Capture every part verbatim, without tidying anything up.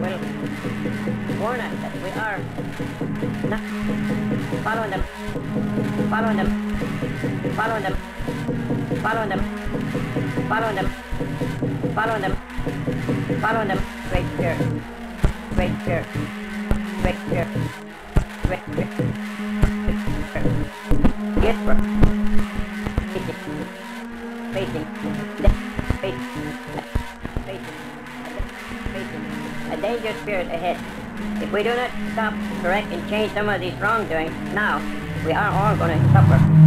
will warn us that we are not following them, following them, following them, following them, following them, following them, following them. Great fear, great fear, great fear, great fear. Yes, bro. Facing, facing, facing. A dangerous spirit ahead. If we do not stop, correct, and change some of these wrongdoings now, we are all going to suffer.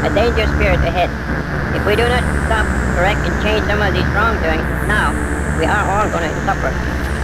A dangerous spirit ahead. If we do not stop, correct, and change some of these wrongdoings now, we are all going to suffer.